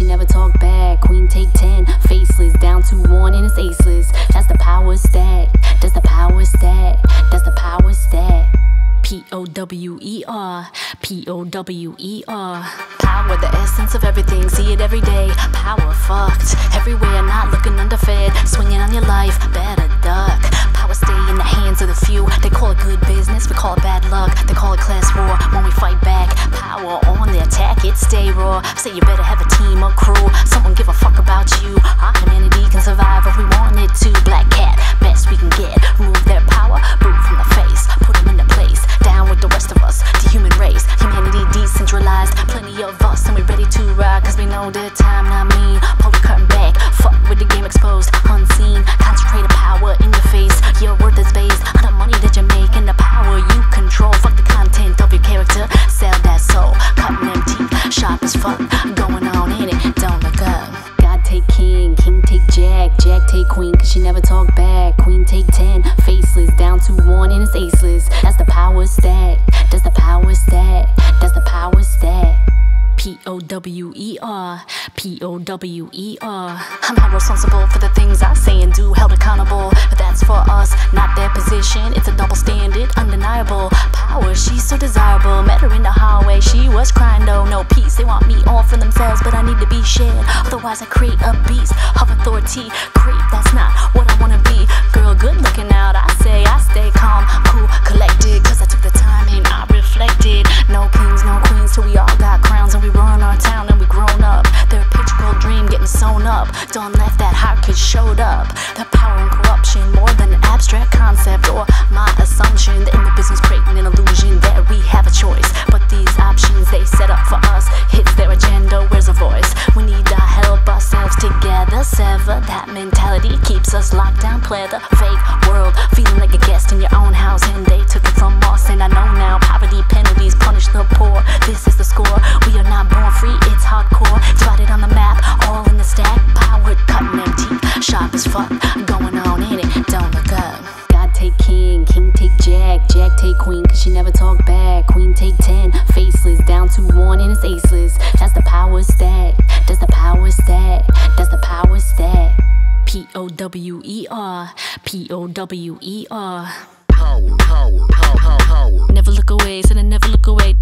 she never talk back. Queen take 10, faceless, down 2-1 and it's aceless. That's the power stack, that's the power stack, that's the power stack. P-O-W-E-R, P-O-W-E-R. Power, the essence of everything, see it every day. Power fucked, everywhere, not looking underfed. Swinging on your life, better duck. Power stay in the hands of the few. They call it good business, we call it bad luck. They call it class war, when we fight back. Power on the attack, it stay raw. Say you better have a team or crew. Someone give a fuck about you. Our humanity can survive if we want it to. Black cat, best we can get. Remove their power, boot from the face. Put them into place, down with the rest of us, the human race. Humanity decentralized, plenty of us, and we ready to ride, cause we know the time, not mean. Pull the curtain back, fuck with the game exposed, unseen. Concentrated power in your face, your worth is based on the money that you make and the power you control. Fuck the content of your character, sell that soul, cutting them teeth, sharp as fuck, going on in it, don't look up. Take king, king take jack, jack take queen, cause she never talk back. Queen take 10, faceless, down 2-1 and it's aceless. That's the power stack, that's the power stack, that's the power stack. P-O-W-E-R, P-O-W-E-R. I'm not responsible for the things I say and do, held accountable, but that's for us, not their position. It's a double standard, undeniable. Power, she's so desirable. Met her in the hallway, she was crying though. No peace, they want me all for themselves, but I need to be shared, otherwise I create a beast of authority. Creep, that's not what I wanna be. Girl, good looking out, I say. I stay calm, cool, collected, cause I took the time and I reflected. No kings, no queens, till we all got crowns and we run our town and we grown up. Their pitch girl dream getting sewn up. Dawn left that hot kid showed up. The power and corruption, more than an abstract concept or my assumption. The individual's creating an illusion that we have a choice, but these options they set up for us hits their agenda. Where's a voice? We need to help ourselves together. Sever that mentality, keeps us locked down. Play the fake world, feeling like a guest in your own house, and they took it from us. And I know now, poverty penalties punish the poor. This is the score. We are not born free, it's hardcore. Spotted on the map, all in the stack. Powered, cutting them teeth, sharp as fuck, going on in it, don't look up. God take king, king take jack, jack take queen, cause she never talk back. Queen take 10, faceless, down 2-1 and it's aceless. That's the power stack, that's the power stack, that's the power stack. P-O-W-E-R, P-O-W-E-R. Power, power, power, power, power. Never look away, said I never look away.